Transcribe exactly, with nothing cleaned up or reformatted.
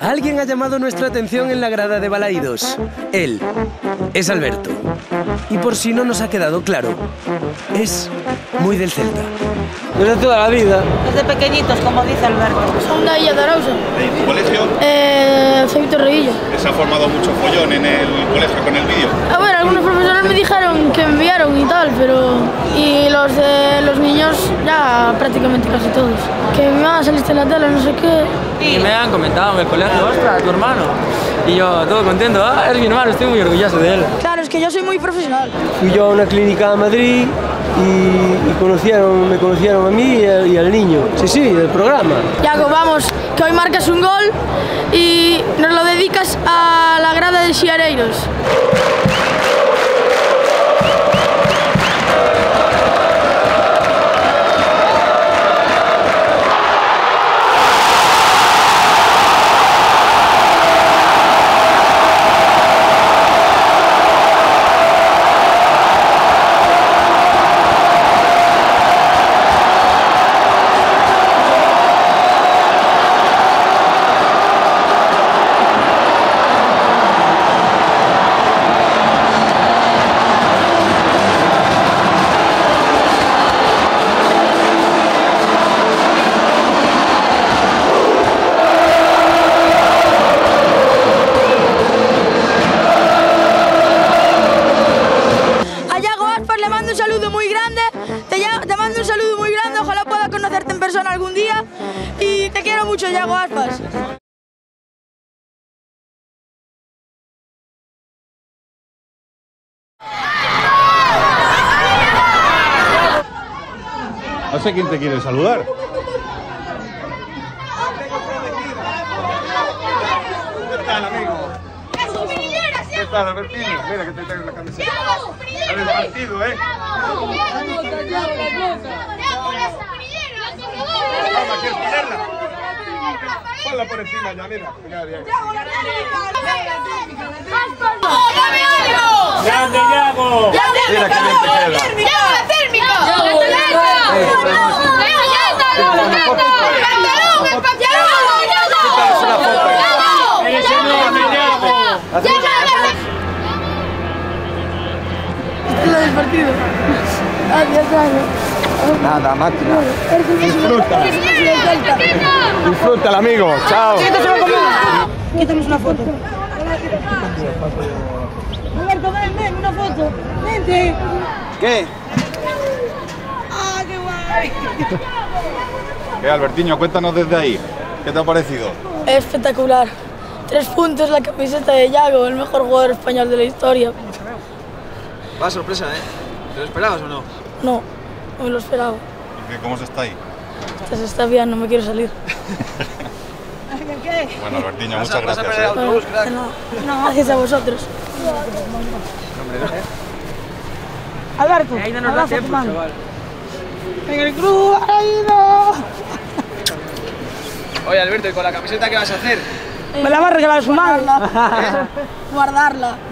Alguien ha llamado nuestra atención en la grada de Balaídos. Él es Alberto. Y por si no nos ha quedado claro, es muy del Celta. Desde toda la vida. Desde pequeñitos, como dice Alberto. Son de A Illa de Arauso. ¿De tu colegio? Eh, Feito Revillo. ¿Les ha formado mucho follón en el colegio con el vídeo? A ver, algunos profesores me dijeron que enviaron y tal, pero... Y los de los niños, ya prácticamente casi todos. Que mi mamá saliste en la tele, no sé qué. Y me han comentado en el colegio, ostras, tu hermano. Y yo, todo contento, ah, es mi hermano, estoy muy orgulloso de él. Claro, es que yo soy muy profesional. Fui yo a una clínica a Madrid y, y conocieron, me conocieron a mí y, a, y al niño. Sí, sí, del programa. Iago, vamos, que hoy marcas un gol y nos lo dedicas a la grada de Chiareiros. Algún día, y te quiero mucho, Iago Aspas. No sé quién te quiere saludar. ¿Qué tal, amigo? ¿Qué tal, Albertiño? Mira que te traigo la camiseta. Habéis partido, ¿eh? ¿Quieres ponerla? Ponla por encima ya, mira. ¡Grande, Iago! ¡Mira qué bien te queda! ¡Iago la térmica! ¡Iago la térmica! Nada, máquina. Disfruta. Disfrútala, amigo. Chao. Quítame una foto. Alberto, ven, ven, una foto. Vente. ¿Qué? ¡Ah, qué guay! ¿Qué, Albertiño? Cuéntanos desde ahí. ¿Qué te ha parecido? Espectacular. Tres puntos la camiseta de Iago, el mejor jugador español de la historia. Va, sorpresa, ¿eh? ¿Te lo esperabas o no? No. No me lo esperaba. ¿Y cómo se está ahí? Se está bien, no me quiero salir. Bueno, Albertiño, muchas gracias. ¿Vas a perder el autobús, crack? No, gracias a vosotros. Alberto, abrazo a tu mano. En el club, Balaídos. Oye, Alberto, ¿y con la camiseta qué vas a hacer? Me la va a regalar su madre. Guardarla.